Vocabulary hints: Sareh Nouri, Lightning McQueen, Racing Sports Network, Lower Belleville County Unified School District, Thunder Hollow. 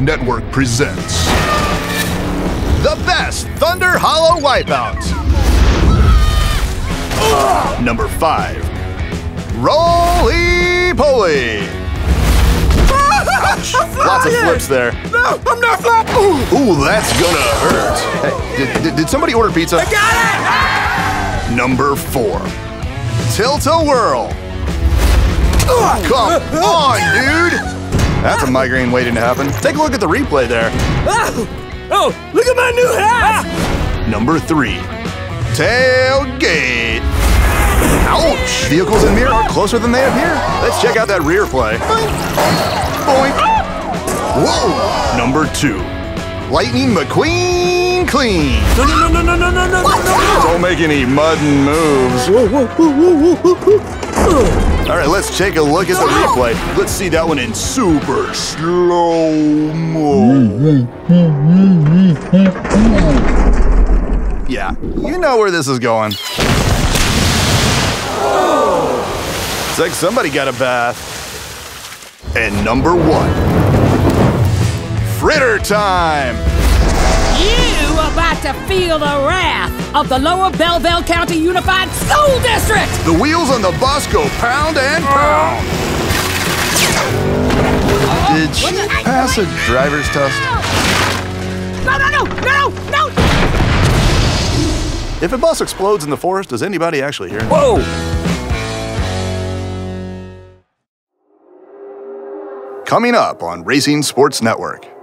Sports Network presents the best Thunder Hollow wipeout. Number 5, roly-poly. Lots of flips there. No, I'm not flying. Ooh, that's gonna hurt. Hey, did somebody order pizza? I got it! Number 4, tilt-a-whirl. Come on, dude! That's a migraine waiting to happen. Take a look at the replay there. Oh, look at my new hat! Number 3, tailgate. Ouch! Vehicles in mirror are closer than they appear. Let's check out that rear play. Boink! Whoa! Number 2, Lightning McQueen clean. No. Don't make any muddin' moves. All right, let's take a look at the replay. Let's see that one in super slow-mo. Yeah, you know where this is going. It's like somebody got a bath. And number 1, fritter time. You are about to feel the wrath of the Lower Belleville County Unified School District! The wheels on the bus go pound and pound! Did she pass a driver's test? No! If a bus explodes in the forest, does anybody actually hear it? Whoa! Coming up on Racing Sports Network.